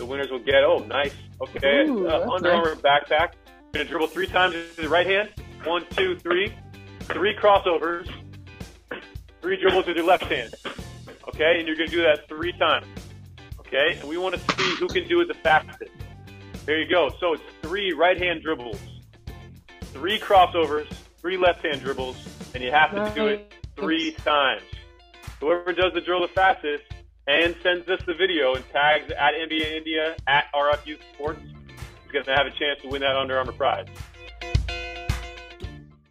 the winners will get, oh, nice, okay, Under Armour backpack. You're going to dribble three times with the right hand. One, two, three. Three crossovers. Three dribbles with your left hand. Okay, and you're going to do that three times. Okay, and we want to see who can do it the fastest. There you go. So it's three right-hand dribbles, three crossovers, three left-hand dribbles, and you have to do it three times. Whoever does the drill the fastest and sends us the video and tags at NBA India, at RFU Sports, is going to have a chance to win that Under Armour prize.